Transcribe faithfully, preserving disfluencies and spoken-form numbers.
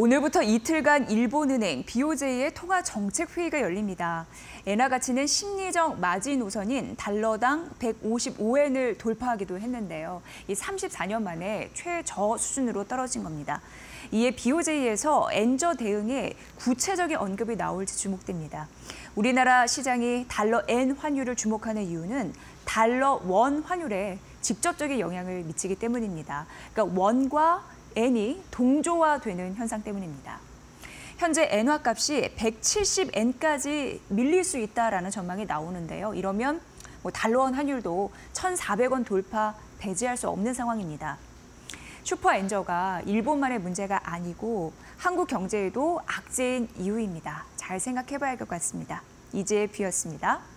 오늘부터 이틀간 일본은행 비오제이의 통화정책회의가 열립니다. 엔화 가치는 심리적 마지노선인 달러당 백오십오 엔을 돌파하기도 했는데요. 이 삼십사 년 만에 최저 수준으로 떨어진 겁니다. 이에 비오제이에서 엔저 대응에 구체적인 언급이 나올지 주목됩니다. 우리나라 시장이 달러 엔 환율을 주목하는 이유는 달러 원 환율에 직접적인 영향을 미치기 때문입니다. 그러니까 원과 엔이 동조화되는 현상 때문입니다. 현재 엔화 값이 백칠십 엔까지 밀릴 수 있다라는 전망이 나오는데요. 이러면 뭐 달러원 환율도 천사백 원 돌파 배제할 수 없는 상황입니다. 슈퍼 엔저가 일본만의 문제가 아니고 한국 경제에도 악재인 이유입니다. 잘 생각해봐야 할 것 같습니다. 이지혜 뷰였습니다.